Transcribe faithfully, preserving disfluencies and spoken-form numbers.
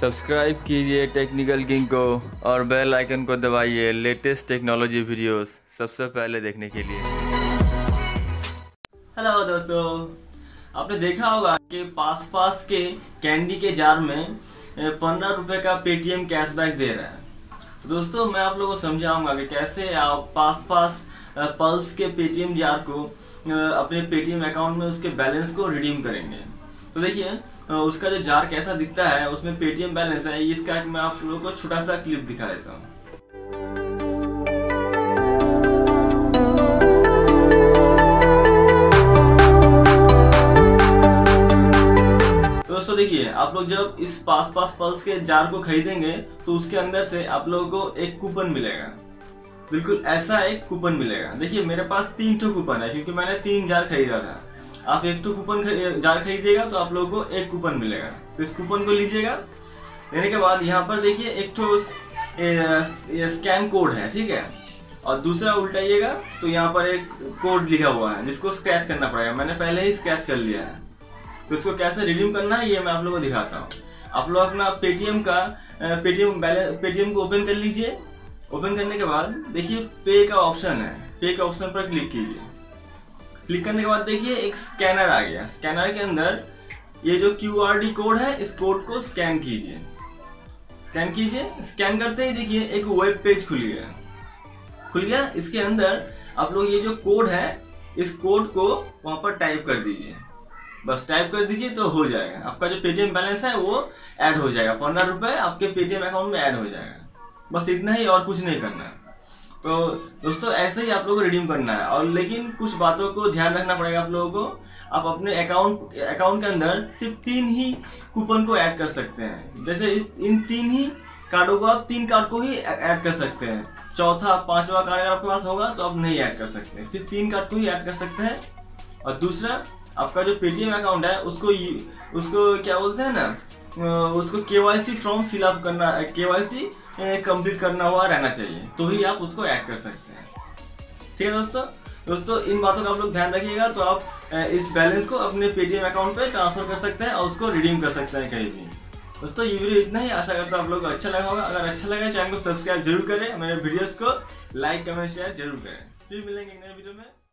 Subscribe कीजिए technical king को और बेल आइकन को दबाइए लेटेस्ट टेक्नोलॉजी वीडियोस सबसे पहले देखने के लिए। हेलो दोस्तों, आपने देखा होगा कि पास पास के कैंडी के जार में पंद्रह रुपये का पेटीएम कैशबैक दे रहा है। तो दोस्तों मैं आप लोगों को समझाऊंगा कि कैसे आप पास पास पल्स के पेटीएम जार को अपने पेटीएम अकाउंट में उसके बैलेंस को रिडीम करेंगे। तो देखिए उसका जो जार कैसा दिखता है, उसमें पेटीएम बैलेंस है। इसका मैं आप लोगों को छोटा सा क्लिप दिखा देता हूँ। तो दोस्तों देखिए, आप लोग जब इस पास पास पल्स के जार को खरीदेंगे तो उसके अंदर से आप लोगों को एक कूपन मिलेगा, बिल्कुल ऐसा एक कूपन मिलेगा। देखिए मेरे पास तीन टू कूपन है क्योंकि मैंने तीन जार खरीदा था। आप एक टू कूपन खरी, जार खरीदिएगा तो आप लोगों को एक कूपन मिलेगा। तो इस कूपन को लीजिएगा, लेने के बाद यहाँ पर देखिए एक तो स्कैन कोड है, ठीक है, और दूसरा उल्टाइएगा तो यहाँ पर एक कोड लिखा हुआ है जिसको स्क्रैच करना पड़ेगा। मैंने पहले ही स्क्रैच कर लिया है। तो इसको कैसे रिडीम करना है ये मैं आप लोगों को दिखाता हूँ। आप लोग अपना पेटीएम का पेटीएम बैलेंस पेटीएम को ओपन कर लीजिए। ओपन करने के बाद देखिए पे का ऑप्शन है, पे के ऑप्शन पर क्लिक कीजिए। क्लिक करने के बाद देखिए एक स्कैनर आ गया। स्कैनर के अंदर ये जो क्यूआरडी कोड है, इस कोड को स्कैन कीजिए स्कैन कीजिए स्कैन करते ही देखिए एक वेब पेज खुल गया खुल गया इसके अंदर आप लोग ये जो कोड है, इस कोड को वहाँ पर टाइप कर दीजिए। बस टाइप कर दीजिए तो हो जाएगा। आपका जो पेटीएम बैलेंस है वो ऐड हो जाएगा, पंद्रह रुपये आपके पेटीएम अकाउंट में ऐड हो जाएगा। बस इतना ही, और कुछ नहीं करना है। तो दोस्तों ऐसे ही आप लोगों को रिडीम करना है, और लेकिन कुछ बातों को ध्यान रखना पड़ेगा आप लोगों को। आप अपने अकाउंट अकाउंट के अंदर सिर्फ तीन ही कूपन को ऐड कर सकते हैं। जैसे इस इन तीन ही कार्डों को, आप तीन कार्ड को ही ऐड कर सकते हैं। चौथा पांचवा कार्ड अगर आपके पास होगा तो आप नहीं ऐड कर सकते, सिर्फ तीन कार्ड को ही ऐड कर सकते हैं। और दूसरा, आपका जो पेटीएम अकाउंट है उसको उसको क्या बोलते हैं ना, उसको केवाईसी फॉर्म फिलअप करना, केवाईसी कंप्लीट करना हुआ रहना चाहिए, तो ही आप उसको ऐड कर सकते हैं। ठीक है दोस्तों दोस्तों इन बातों का आप लोग ध्यान रखिएगा, तो आप इस बैलेंस को अपने पेटीएम अकाउंट पे ट्रांसफर कर सकते हैं और उसको रिडीम कर सकते हैं कहीं भी। दोस्तों ये वीडियो इतना ही, आशा करता हूँ आप लोग को अच्छा लगा होगा। अगर अच्छा लगा चैनल को सब्सक्राइब जरूर करें, मेरे वीडियोज़ को लाइक कमेंट शेयर जरूर करें। फिर मिलेंगे नए वीडियो में।